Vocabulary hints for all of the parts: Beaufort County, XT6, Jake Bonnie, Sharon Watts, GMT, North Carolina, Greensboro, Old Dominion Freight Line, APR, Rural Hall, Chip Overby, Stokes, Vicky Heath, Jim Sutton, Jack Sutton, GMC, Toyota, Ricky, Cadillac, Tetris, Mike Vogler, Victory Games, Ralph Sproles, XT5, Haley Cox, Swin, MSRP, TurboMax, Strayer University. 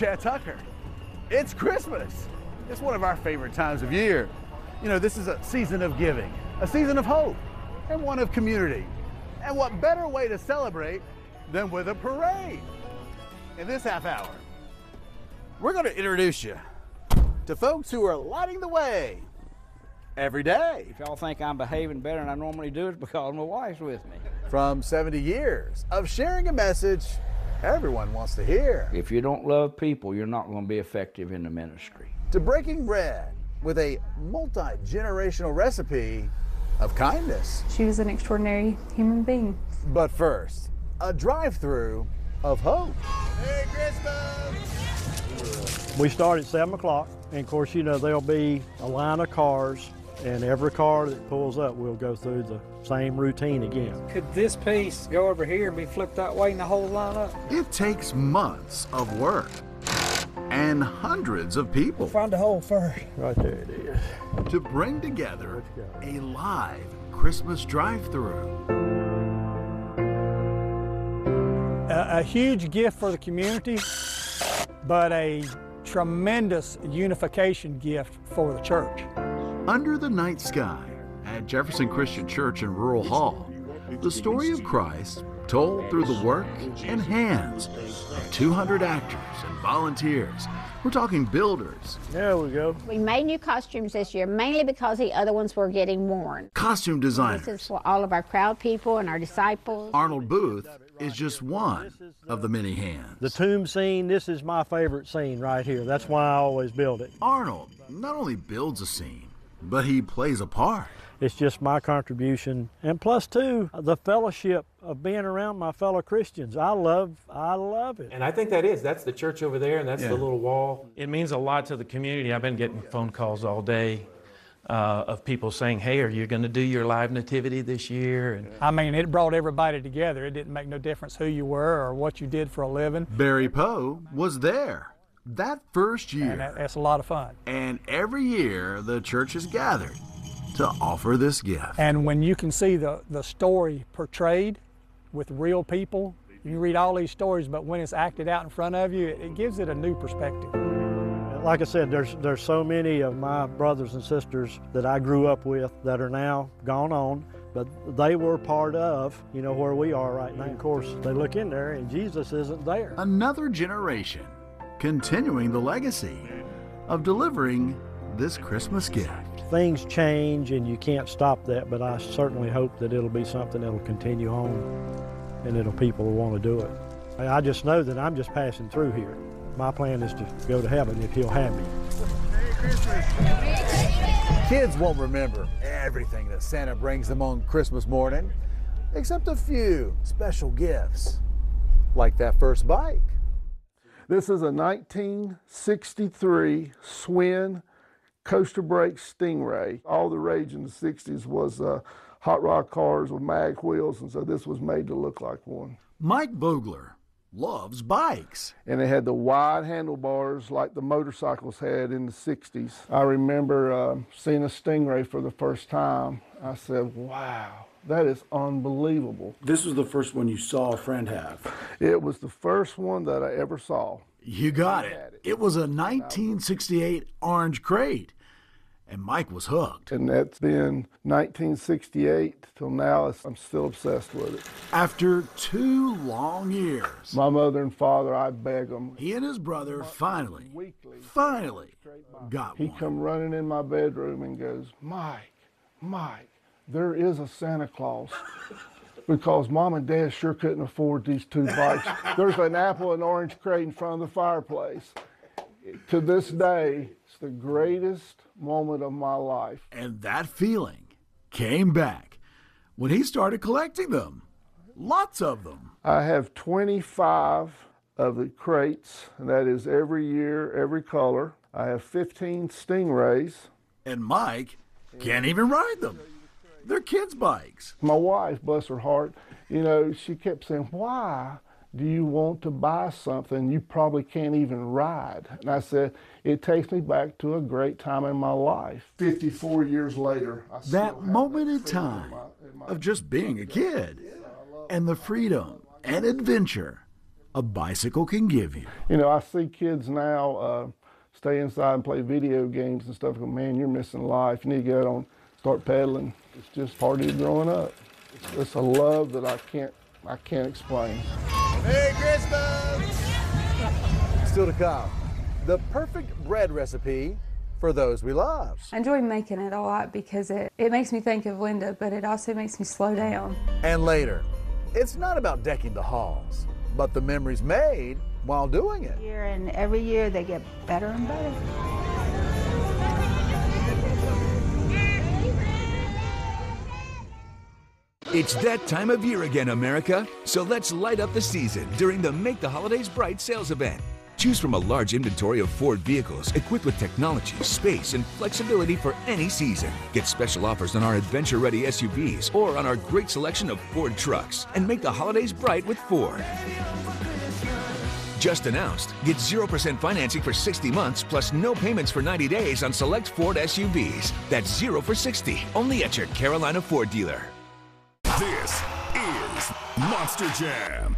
Chad Tucker. It's Christmas. It's one of our favorite times of year. You know, this is a season of giving, a season of hope, and one of community. And what better way to celebrate than with a parade? In this half hour, we're going to introduce you to folks who are lighting the way every day. If y'all think I'm behaving better than I normally do, it's because my wife's with me. From 70 years of sharing a message everyone wants to hear. If you don't love people, you're not going to be effective in the ministry. To breaking bread with a multi-generational recipe of kindness. She was an extraordinary human being. But first, a drive-through of hope. Merry Christmas! We start at 7 o'clock, and of course, you know, there'll be a line of cars, and every car that pulls up will go through the same routine again. Could this piece go over here and be flipped that way and the whole line up? It takes months of work and hundreds of people. Find a hole first. Right there it is. To bring together a live Christmas drive-through. A huge gift for the community, but a tremendous unification gift for the church. Under the night sky at Jefferson Christian Church in Rural Hall, the story of Christ told through the work and hands of 200 actors and volunteers. We're talking builders. There we go. We made new costumes this year, mainly because the other ones were getting worn. Costume designers. This is for all of our crowd people and our disciples. Arnold Booth is just one of the many hands. The tomb scene, this is my favorite scene right here. That's why I always build it. Arnold not only builds a scene, but he plays a part. It's just my contribution, and plus, too, the fellowship of being around my fellow Christians. I love it. And I think that's the church over there, and that's the little wall. It means a lot to the community. I've been getting phone calls all day of people saying, hey, are you going to do your live nativity this year? And I mean, it brought everybody together. It didn't make no difference who you were or what you did for a living. Barry Poe was there that first year. And that's a lot of fun. And every year, the church is gathered to offer this gift. And when you can see the story portrayed with real people, you read all these stories, but when it's acted out in front of you, it gives it a new perspective. Like I said, there's so many of my brothers and sisters that I grew up with that are now gone on, but they were part of, you know, where we are right now. And of course, they look in there and Jesus isn't there. Another generation continuing the legacy of delivering this Christmas gift. Things change and you can't stop that, but I certainly hope that it'll be something that'll continue on and people will want to do it. I just know that I'm just passing through here. My plan is to go to heaven if he'll have me. Merry Christmas. Kids won't remember everything that Santa brings them on Christmas morning, except a few special gifts, like that first bike. This is a 1963 Swin coaster brake Stingray. All the rage in the 60s was hot rod cars with mag wheels, and so this was made to look like one. Mike Vogler loves bikes. And it had the wide handlebars like the motorcycles had in the 60s. I remember seeing a Stingray for the first time. I said, wow, that is unbelievable. This was the first one you saw a friend have? It was the first one that I ever saw. You got it. It was a 1968 orange crate, and Mike was hooked. And that's been 1968 till now. I'm still obsessed with it. After 2 long years. My mother and father, I beg them. He and his brother finally got one. He come running in my bedroom and goes, Mike, there is a Santa Claus. Because Mom and Dad sure couldn't afford these 2 bikes. There's an apple and orange crate in front of the fireplace. To this day, it's the greatest moment of my life. And that feeling came back when he started collecting them. Lots of them. I have 25 of the crates, and that is every year, every color. I have 15 Stingrays. And Mike can't even ride them. They're kids' bikes. My wife, bless her heart, you know, she kept saying, why do you want to buy something you probably can't even ride? And I said, it takes me back to a great time in my life. 54 years later. That moment in time of just being a kid and the freedom and adventure a bicycle can give you. You know, I see kids now stay inside and play video games and stuff. I go, man, you're missing life. You need to get out on, start pedaling. It's just part of growing up. It's a love that I can't explain. Merry Christmas! Still to come, the perfect bread recipe for those we love. I enjoy making it a lot because it makes me think of Linda, but it also makes me slow down. And later, it's not about decking the halls, but the memories made while doing it. And every year they get better and better. It's that time of year again, America. So let's light up the season during the Make the Holidays Bright sales event. Choose from a large inventory of Ford vehicles equipped with technology, space, and flexibility for any season. Get special offers on our adventure-ready SUVs or on our great selection of Ford trucks, and make the holidays bright with Ford. Just announced, get 0% financing for 60 months plus no payments for 90 days on select Ford SUVs. That's 0 for 60, only at your Carolina Ford dealer. This is Monster Jam,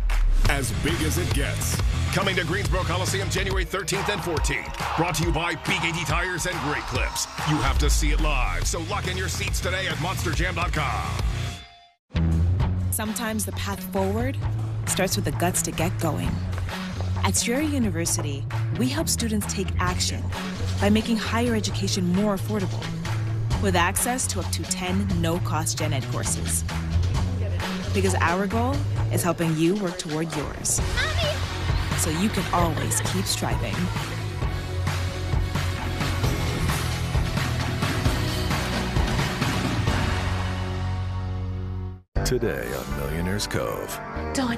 as big as it gets. Coming to Greensboro Coliseum January 13th and 14th. Brought to you by BKD Tires and Great Clips. You have to see it live, so lock in your seats today at MonsterJam.com. Sometimes the path forward starts with the guts to get going. At Surry University, we help students take action by making higher education more affordable, with access to up to 10 no-cost gen ed courses. Because our goal is helping you work toward yours. Mommy! So you can always keep striving. Today on Millionaire's Cove. Don,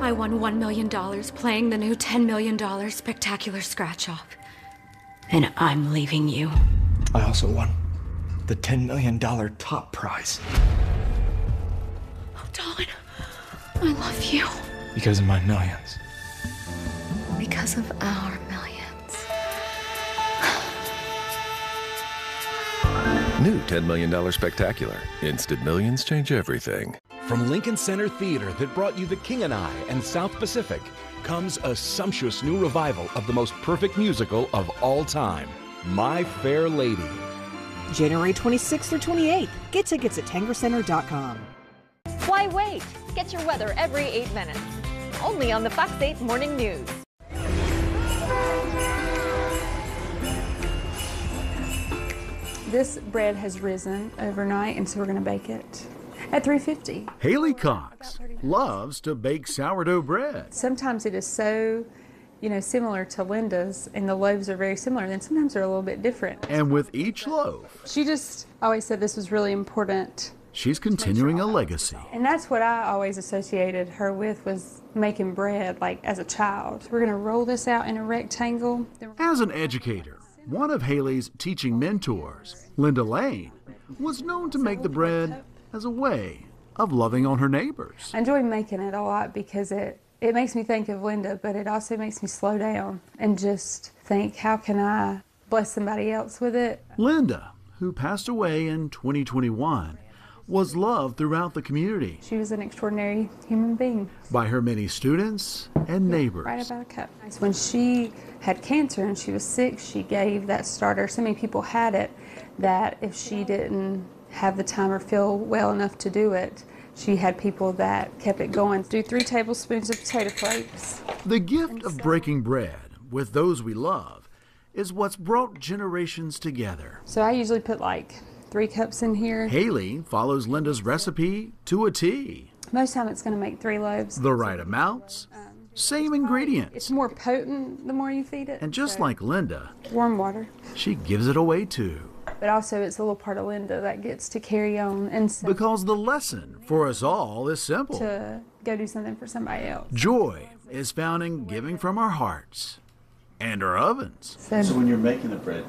I won $1 million playing the new $10 million spectacular scratch-off. And I'm leaving you. I also won the $10 million top prize. Oh, Don, I love you. Because of my millions. Because of our millions. New $10 million spectacular. Instant millions change everything. From Lincoln Center Theater that brought you The King and I and South Pacific comes a sumptuous new revival of the most perfect musical of all time, My Fair Lady. January 26th through 28th. Get tickets at tangercenter.com. Why wait? Get your weather every 8 minutes. Only on the Fox 8 Morning News. This bread has risen overnight, and so we're going to bake it at 350. Haley Cox loves to bake sourdough bread. Sometimes it is so, you know, similar to Linda's, and the loaves are very similar, and then sometimes they're a little bit different. And with each loaf, she just always said this was really important. She's continuing a legacy. And that's what I always associated her with, was making bread, like, as a child. We're going to roll this out in a rectangle. As an educator, one of Haley's teaching mentors, Linda Lane, was known to make the bread as a way of loving on her neighbors. I enjoy making it a lot because it makes me think of Linda, but it also makes me slow down and just think, how can I bless somebody else with it? Linda, who passed away in 2021, was loved throughout the community. She was an extraordinary human being. By her many students and neighbors. Right about a cup. When she had cancer and she was sick, she gave that starter. So many people had it that if she didn't have the time or feel well enough to do it, she had people that kept it going. Do 3 tablespoons of potato flakes. The gift of breaking bread with those we love is what's brought generations together. So I usually put like 3 cups in here. Haley follows Linda's recipe to a T. Most time it's going to make 3 loaves. The right amounts, same ingredients. It's more potent the more you feed it. And just like Linda, warm water. She gives it away too. But also it's a little part of Linda that gets to carry on. And so, because the lesson for us all is simple. To go do something for somebody else. Joy is found in giving from our hearts and our ovens. So when you're making the bread,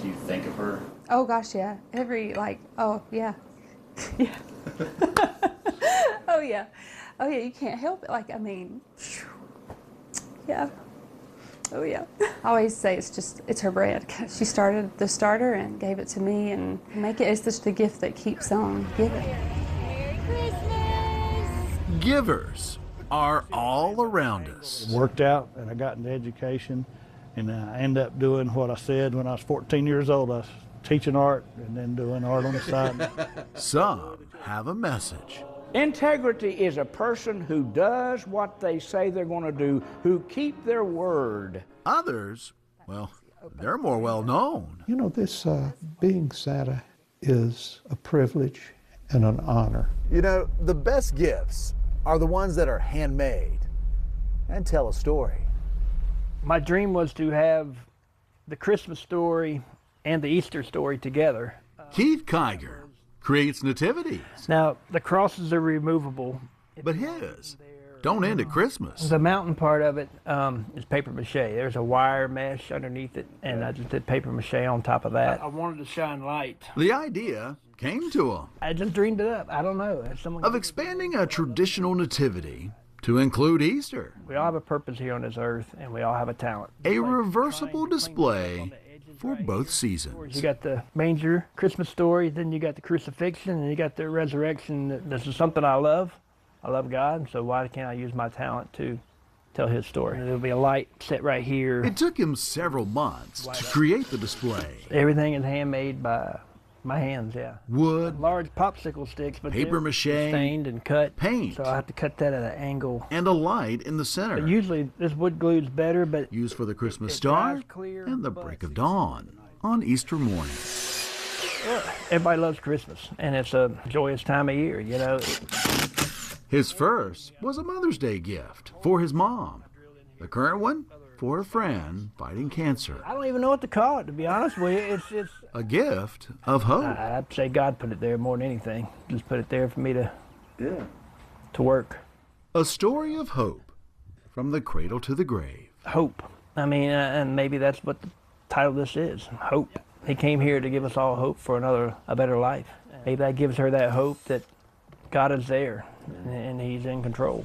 do you think of her? Oh gosh, yeah. Every, like, oh yeah, yeah. Oh yeah, oh yeah. You can't help it. Like, I mean, yeah. Oh yeah. I always say it's her bread. She started the starter and gave it to me, and make it. It's just the gift that keeps on giving. Merry Christmas. Givers are all around us. It worked out, and I got an education, and I ended up doing what I said when I was 14 years old. I was teaching art and then doing art on the side. Some have a message. Integrity is a person who does what they say they're going to do, who keep their word. Others, well, they're more well known. You know, this being Santa is a privilege and an honor. You know, the best gifts are the ones that are handmade and tell a story. My dream was to have the Christmas story and the Easter story together. Keith Kiger creates nativities. Now, the crosses are removable. But his don't end at Christmas. The mountain part of it is paper mache. There's a wire mesh underneath it, and I just did paper mache on top of that. I wanted to shine light. The idea came to him. I just dreamed it up. I don't know. Of expanding a traditional nativity to include Easter. We all have a purpose here on this earth, and we all have a talent. A reversible display for both seasons. You got the manger, Christmas story, then you got the crucifixion, and you got the resurrection. This is something I love. I love God, so why can't I use my talent to tell his story? There'll be a light set right here. It took him several months to create the display. Everything is handmade by my hands, yeah. Wood, large popsicle sticks, but paper mache, stained and cut, paint. So I have to cut that at an angle, and a light in the center. But usually this wood glue's better, but used for the Christmas star and the break of dawn on Easter morning. Everybody loves Christmas, and it's a joyous time of year, you know. His first was a Mother's Day gift for his mom. The current one, for a friend fighting cancer. I don't even know what to call it, to be honest with you. It's a gift of hope. I'd say God put it there more than anything. Just put it there for me to work. A story of hope from the cradle to the grave. Hope. I mean, and maybe that's what the title of this is, hope. He came here to give us all hope for a better life. Maybe that gives her that hope that God is there and he's in control.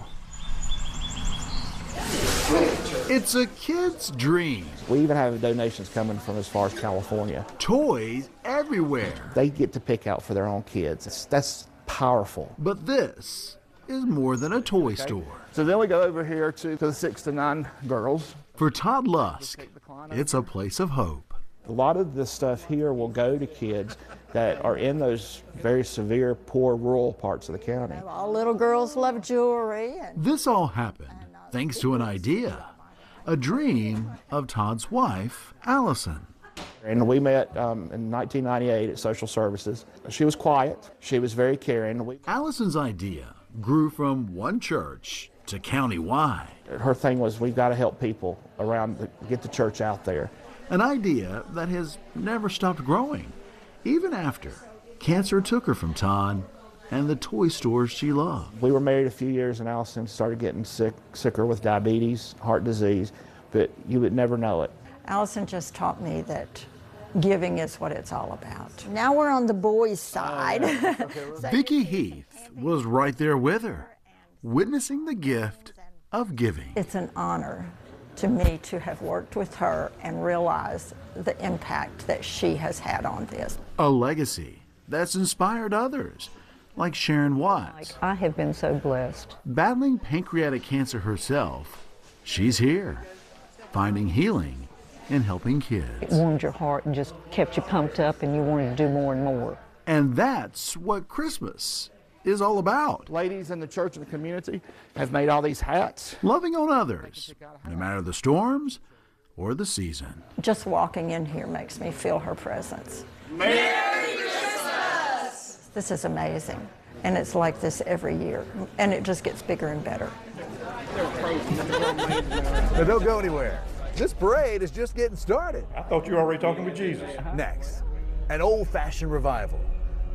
It's a kid's dream. We even have donations coming from as far as California. Toys everywhere. They get to pick out for their own kids. That's powerful. But this is more than a toy store. So then we go over here to the 6 to 9 girls. For Todd Lusk, it's a place of hope. A lot of this stuff here will go to kids that are in those very severe, poor, rural parts of the county. All little girls love jewelry. This all happened thanks to an idea, a dream of Todd's wife, Allison. And we met in 1998 at Social Services. She was quiet. She was very caring. Allison's idea grew from one church to countywide. Her thing was, we've got to help people around, get the church out there. An idea that has never stopped growing, even after cancer took her from Todd and the toy stores she loved. We were married a few years, and Allison started getting sicker with diabetes, heart disease, but you would never know it. Allison just taught me that giving is what it's all about. Now we're on the boys' side. So Vicky Heath was right there with her, witnessing the gift of giving. It's an honor to me to have worked with her and realize the impact that she has had on this. A legacy that's inspired others, like Sharon Watts. I have been so blessed. Battling pancreatic cancer herself, she's here, finding healing and helping kids. It warmed your heart and just kept you pumped up, and you wanted to do more and more. And that's what Christmas is all about. Ladies in the church and the community have made all these hats. Loving on others, no matter the storms or the season. Just walking in here makes me feel her presence. Merry Christmas! This is amazing, and it's like this every year, and it just gets bigger and better. But don't go anywhere. This parade is just getting started. I thought you were already talking with Jesus. Next, an old-fashioned revival.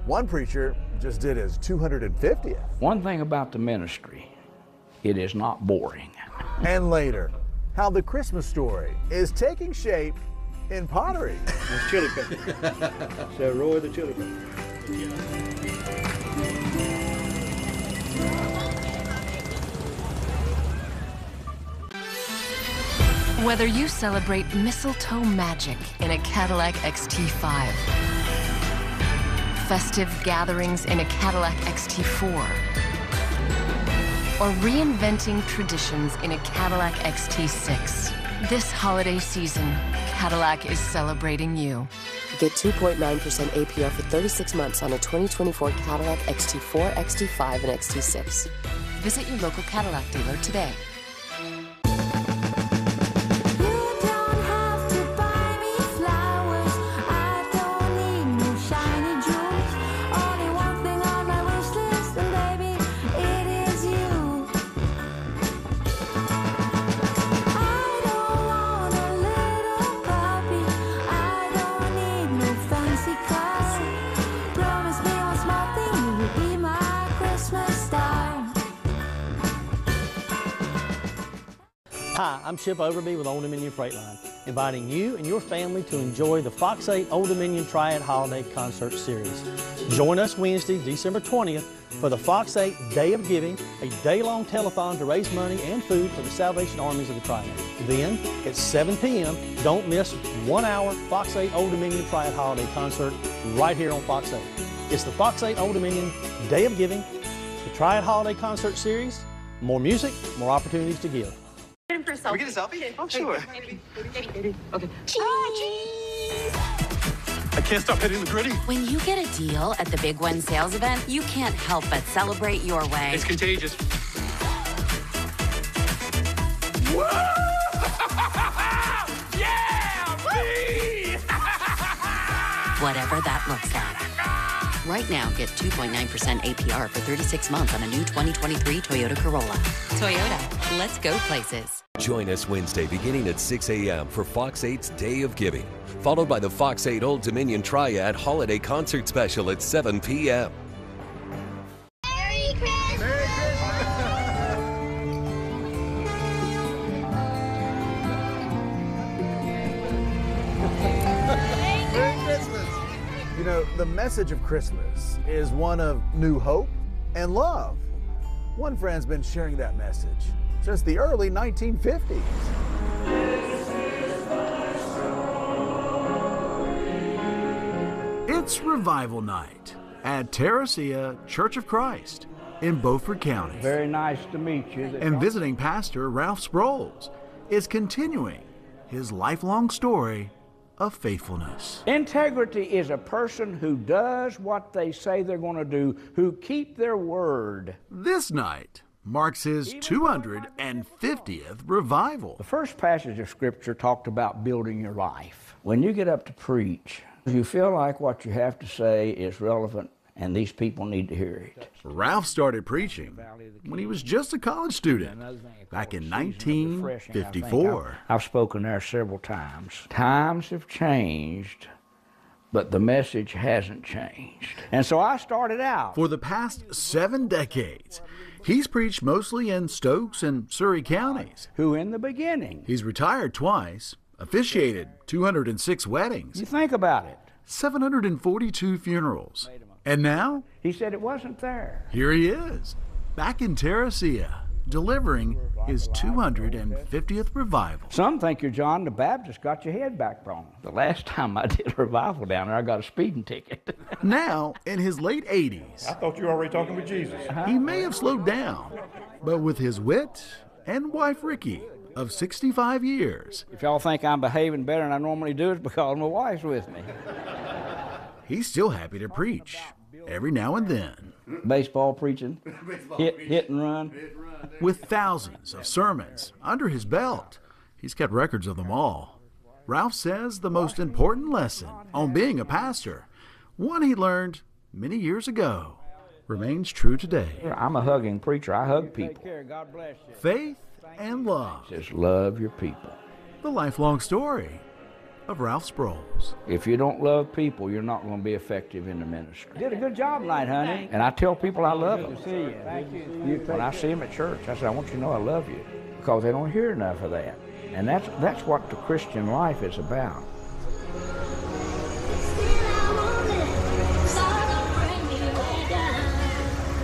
One preacher just did his 250th. One thing about the ministry, it is not boring. And later, how the Christmas story is taking shape in pottery. It's chili pepper. So Roy the chili pepper. Whether you celebrate mistletoe magic in a Cadillac XT5, festive gatherings in a Cadillac XT4, or reinventing traditions in a Cadillac XT6. This holiday season, Cadillac is celebrating you. Get 2.9% APR for 36 months on a 2024 Cadillac XT4, XT5, and XT6. Visit your local Cadillac dealer today. Hi, I'm Chip Overby with Old Dominion Freight Line, inviting you and your family to enjoy the Fox 8 Old Dominion Triad Holiday Concert Series. Join us Wednesday, December 20th for the Fox 8 Day of Giving, a day-long telethon to raise money and food for the Salvation Armies of the Triad. Then, at 7 p.m., don't miss 1 hour Fox 8 Old Dominion Triad Holiday Concert right here on Fox 8. It's the Fox 8 Old Dominion Day of Giving, the Triad Holiday Concert Series. More music, more opportunities to give. Can we get a selfie? Oh, sure. Okay. Cheese! I can't stop hitting the gritty. When you get a deal at the Big One sales event, you can't help but celebrate your way. It's contagious. Woo! Yeah! Me! Whatever that looks like. Right now, get 2.9% APR for 36 months on a new 2023 Toyota Corolla. Toyota, let's go places. Join us Wednesday beginning at 6 a.m. for Fox 8's Day of Giving, followed by the Fox 8 Old Dominion Triad Holiday Concert Special at 7 p.m. Merry Christmas! Merry Christmas! Merry Christmas! You know, the message of Christmas is one of new hope and love. One friend's been sharing that message since the early 1950s. This is my story. It's Revival Night at Terrasia Church of Christ in Beaufort County. Very nice to meet you. And visiting pastor Ralph Sproles is continuing his lifelong story of faithfulness. Integrity is a person who does what they say they're going to do, who keep their word. This night marks his 250th revival. The first passage of Scripture talked about building your life. When you get up to preach, you feel like what you have to say is relevant and these people need to hear it. Ralph started preaching when he was just a college student back in 1954. I've spoken there several times. Times have changed, but the message hasn't changed. And so I started out. For the past 7 decades, he's preached mostly in Stokes and Surry counties. Who in the beginning? He's retired twice, officiated 206 weddings. You think about it. 742 funerals. And now? He said it wasn't there. Here he is, back in Terrasia, delivering his 250th revival. Some think you're John the Baptist, got your head back wrong. The last time I did a revival down there, I got a speeding ticket. Now, in his late 80s. I thought you were already talking with Jesus. He may have slowed down, but with his wit and wife, Ricky, of 65 years. If y'all think I'm behaving better than I normally do, it's because my wife's with me. He's still happy to preach every now and then. Baseball preaching, hit and run. With thousands of sermons under his belt, he's kept records of them all. Ralph says the most important lesson on being a pastor, one he learned many years ago, remains true today. I'm a hugging preacher. I hug people. Faith and love. Just love your people. The lifelong story of Ralph Sproles. If you don't love people, you're not going to be effective in the ministry. You did a good job tonight, honey. And I tell people I love them. Good to see you. Thank you. When I see them at church, I say, I want you to know I love you. Because they don't hear enough of that. And that's what the Christian life is about.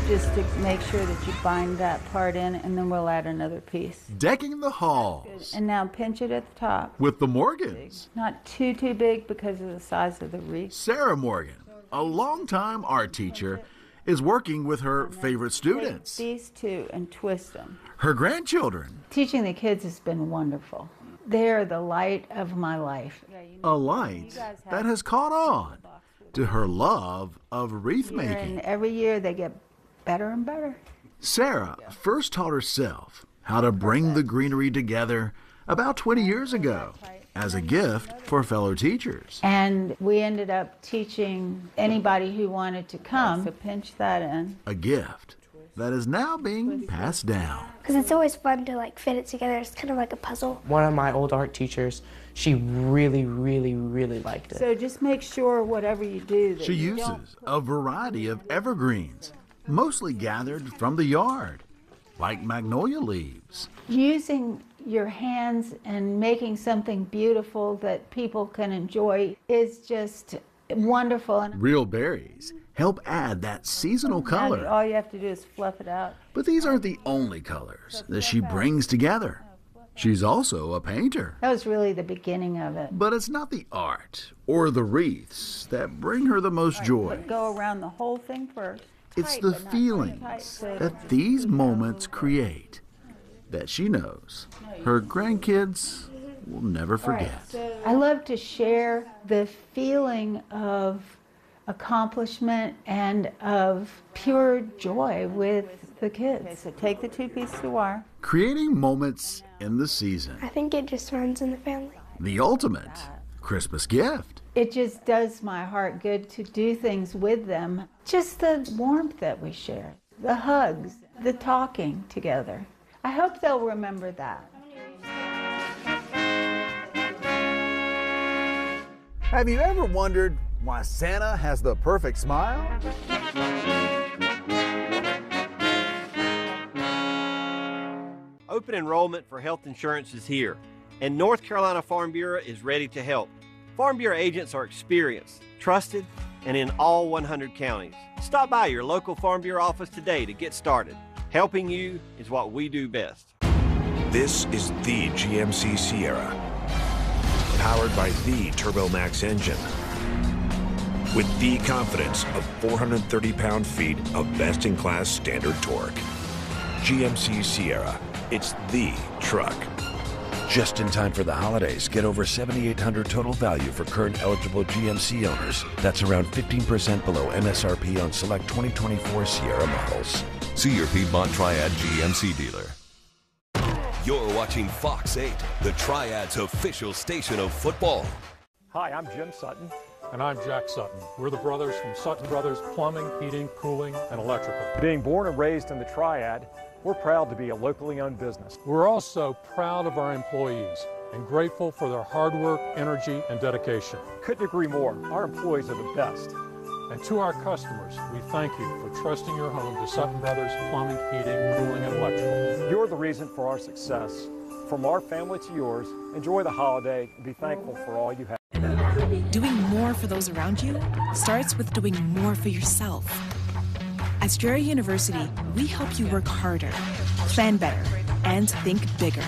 Just to make sure that you bind that part in, and then we'll add another piece. Decking the halls. And now pinch it at the top. With the Morgans. Not too big because of the size of the wreath. Sarah Morgan, a longtime art teacher is working with her favorite students. Take these two and twist them. Her grandchildren. Teaching the kids has been wonderful. They are the light of my life. A light that has caught on to her love of wreath making. And every year they get better and better. Sarah first taught herself how to bring the greenery together about 20 years ago as a gift for fellow teachers. And we ended up teaching anybody who wanted to come. So pinch that in. A gift that is now being passed down. Because it's always fun to like fit it together. It's kind of like a puzzle. One of my old art teachers, she really, really, really liked it. So just make sure whatever you do that she uses a variety of evergreens, mostly gathered from the yard, like magnolia leaves. Using your hands and making something beautiful that people can enjoy is just wonderful. Real berries help add that seasonal color. All you have to do is fluff it out. But these aren't the only colors that she brings together. She's also a painter. That was really the beginning of it. But it's not the art or the wreaths that bring her the most joy. Go around the whole thing first. It's the feelings that these moments create that she knows her grandkids will never forget. I love to share the feeling of accomplishment and of pure joy with the kids. Okay, so take the two pieces of wire. Creating moments in the season. I think it just runs in the family. The ultimate Christmas gift. It just does my heart good to do things with them. Just the warmth that we share, the hugs, the talking together. I hope they'll remember that. Have you ever wondered why Santa has the perfect smile? Open enrollment for health insurance is here, and North Carolina Farm Bureau is ready to help. Farm Bureau agents are experienced, trusted, and in all 100 counties. Stop by your local Farm Bureau office today to get started. Helping you is what we do best. This is the GMC Sierra, powered by the TurboMax engine, with the confidence of 430 pound-feet of best-in-class standard torque. GMC Sierra, it's the truck. Just in time for the holidays, get over $7,800 total value for current eligible GMC owners. That's around 15% below MSRP on select 2024 Sierra models. See your Piedmont Triad GMC dealer. You're watching Fox 8, the Triad's official station of football. Hi, I'm Jim Sutton. And I'm Jack Sutton. We're the brothers from Sutton Brothers Plumbing, Heating, Cooling, and Electrical. Being born and raised in the Triad, we're proud to be a locally owned business. We're also proud of our employees and grateful for their hard work, energy, and dedication. Couldn't agree more. Our employees are the best. And to our customers, we thank you for trusting your home to Sutton Brothers Plumbing, Heating, Cooling, and Electrical. You're the reason for our success. From our family to yours, enjoy the holiday and be thankful for all you have. Doing more for those around you starts with doing more for yourself. At Strayer University, we help you work harder, plan better, and think bigger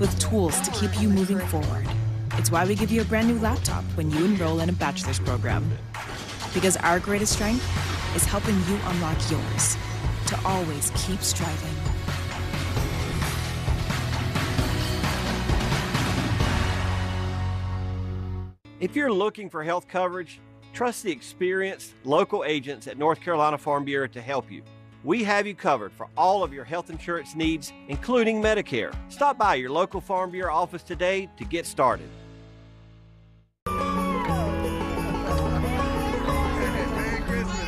with tools to keep you moving forward. It's why we give you a brand new laptop when you enroll in a bachelor's program. Because our greatest strength is helping you unlock yours to always keep striving. If you're looking for health coverage, trust the experienced local agents at North Carolina Farm Bureau to help you. We have you covered for all of your health insurance needs, including Medicare. Stop by your local Farm Bureau office today to get started.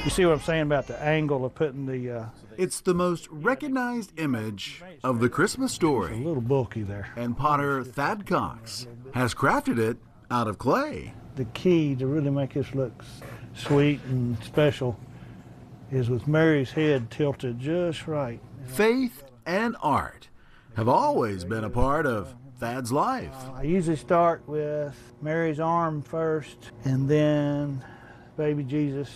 You see what I'm saying about the angle of putting the... It's the most recognized image of the Christmas story. It's a little bulky there. And potter Thad Cox has crafted it out of clay. The key to really make this look sweet and special is with Mary's head tilted just right. Faith and art have always been a part of Thad's life. I usually start with Mary's arm first and then baby Jesus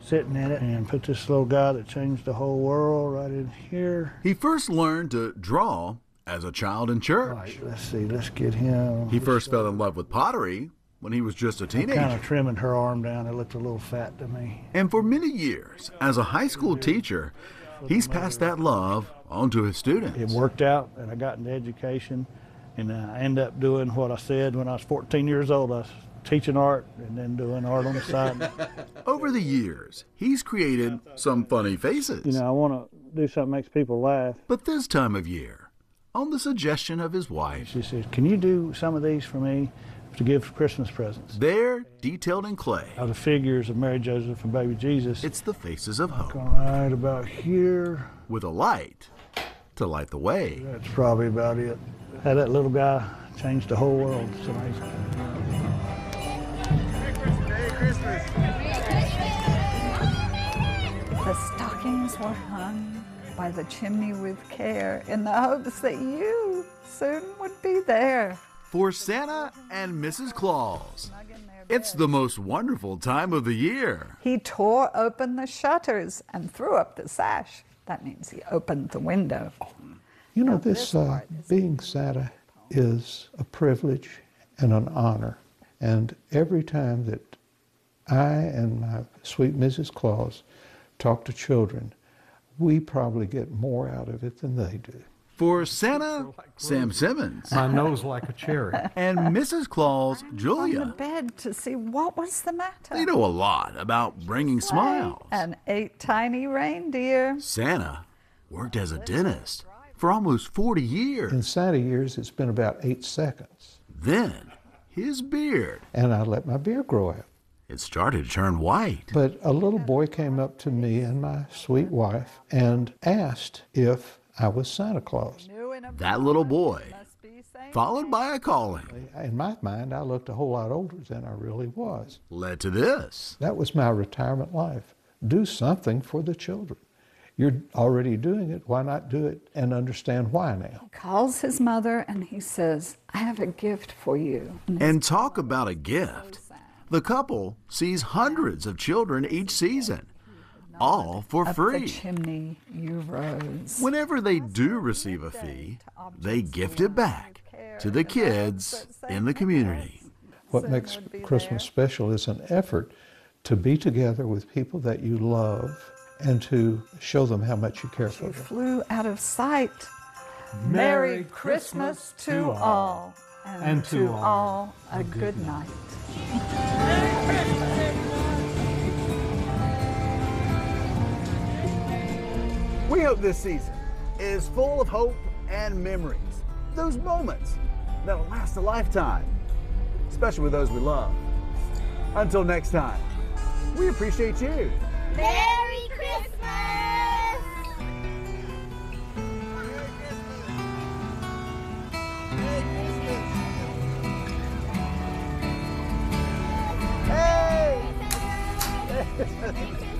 sitting in it, and put this little guy that changed the whole world right in here. He first learned to draw as a child in church. Right, let's see, let's get him. He first fell in love with pottery when he was just a teenager. Kind of trimming her arm down. It looked a little fat to me. And for many years, as a high school teacher, he's passed that love on to his students. It worked out, and I got into education, and I ended up doing what I said when I was 14 years old. I was teaching art and then doing art on the side. Over the years, he's created some funny faces. You know, I want to do something that makes people laugh. But this time of year, on the suggestion of his wife, she said, "Can you do some of these for me to give Christmas presents?" They're detailed in clay. Out of figures of Mary Joseph and Baby Jesus. It's the faces of hope. Right about here. With a light to light the way. That's probably about it. How that little guy changed the whole world. It's amazing. Merry Christmas. The stockings were hung by the chimney with care in the hopes that you soon would be there. For Santa and Mrs. Claus, it's the most wonderful time of the year. He tore open the shutters and threw up the sash. That means he opened the window. You know, this being Santa is a privilege and an honor. And every time that I and my sweet Mrs. Claus talk to children, we probably get more out of it than they do. For Santa, Sam Simmons. My nose like a cherry. And Mrs. Claus, Julia. On the bed to see what was the matter. They know a lot about bringing smiles. And 8 tiny reindeer. Santa worked as a dentist for almost 40 years. In Santa years, it's been about 8 seconds. Then his beard. And I let my beard grow out. It started to turn white. But a little boy came up to me and my sweet wife and asked if I was Santa Claus. That little boy, followed by a calling. In my mind, I looked a whole lot older than I really was. Led to this. That was my retirement life. Do something for the children. You're already doing it. Why not do it and understand why now? He calls his mother and he says, "I have a gift for you." And talk about a gift. The couple sees hundreds of children each season. All for free. Up the chimney you rose. Whenever they do receive a fee, they gift it back to the kids in the community. What makes Christmas special is an effort to be together with people that you love and to show them how much you care for them. She flew out of sight. Merry Christmas to all, and to all a good night. We hope this season is full of hope and memories, those moments that'll last a lifetime, especially with those we love. Until next time, we appreciate you. Merry Christmas! Merry Christmas! Merry Christmas! Hey! Merry Christmas.